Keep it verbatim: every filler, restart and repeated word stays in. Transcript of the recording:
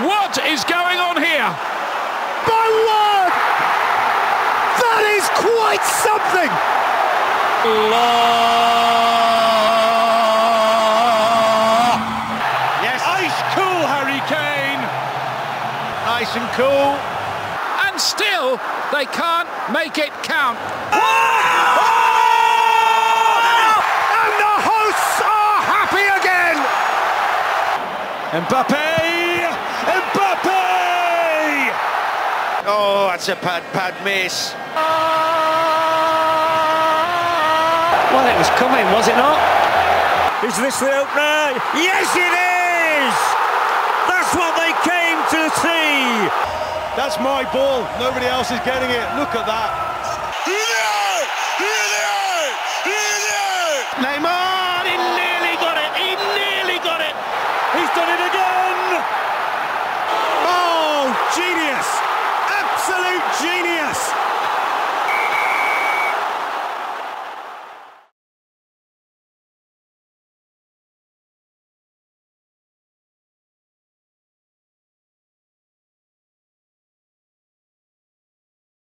What is going on here? My word! That is quite something! La... Yes. Ice cool, Harry Kane. Nice and cool. And still, they can't make it count. Oh! Oh! Mbappé! Mbappé! Oh, that's a pad pad miss. Well, it was coming, was it not? Is this the opener? Yes, it is! That's what they came to see! That's my ball. Nobody else is getting it. Look at that. Here they are! Here they are! Here they are! Neymar!